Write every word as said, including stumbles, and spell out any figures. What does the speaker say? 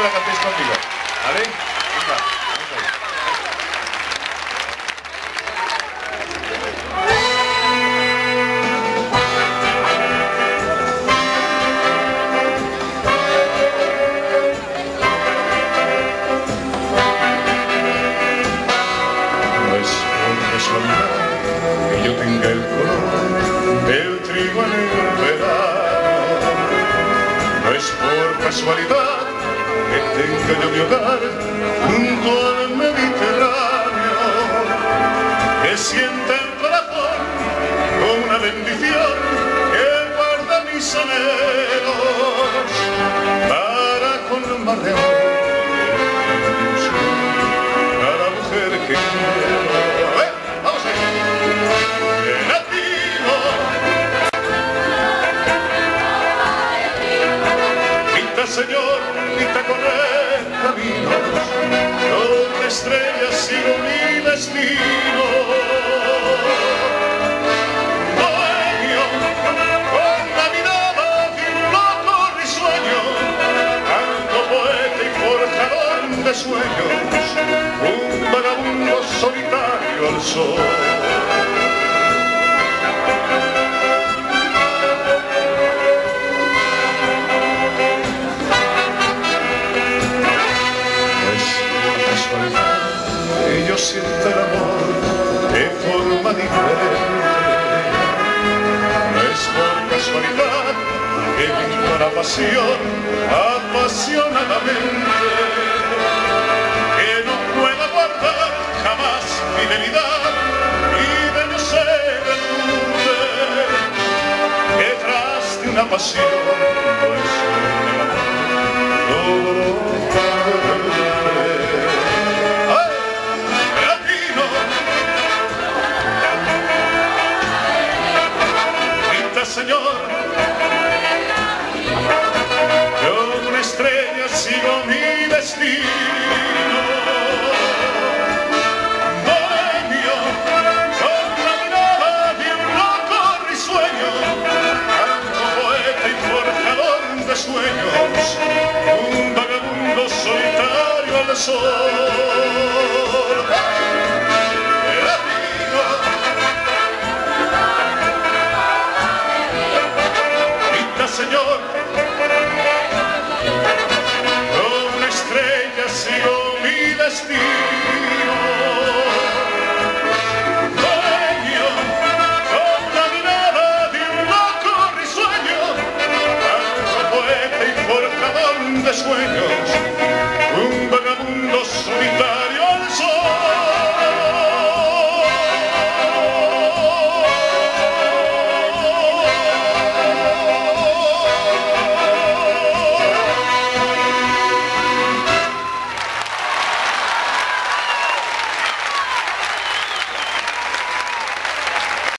que la cantéis conmigo, ¿vale? Venga. Que yo tenga el color del trigo en el verano, no es por casualidad que tenga yo mi hogar junto al Mediterráneo, que sienta el corazón con una bendición que guarda mis anhelos para con más de amor a la mujer que quiero. Señor, permita correr caminos donde estrellas ilumina destino. Bohemio, con la mirada de un loco risueño, tanto poeta y forjador de sueños, un vagabundo solitario al sol. Yo siento el amor de forma diferente, no es por casualidad que vivo la pasión apasionadamente, que no pueda guardar jamás fidelidad y de no ser el mundo, que tras de una pasión no es un amor, dolor. Señor, yo una estrella sigo mi destino. Bohemio, con la mirada de un loco risueño, tanto poeta y forjador de sueños, un vagabundo solitario al sol. Señor, como una estrella sigo mi destino. Dueño, con la mirada de un loco risueño, tanto poeta y forjador de sueños.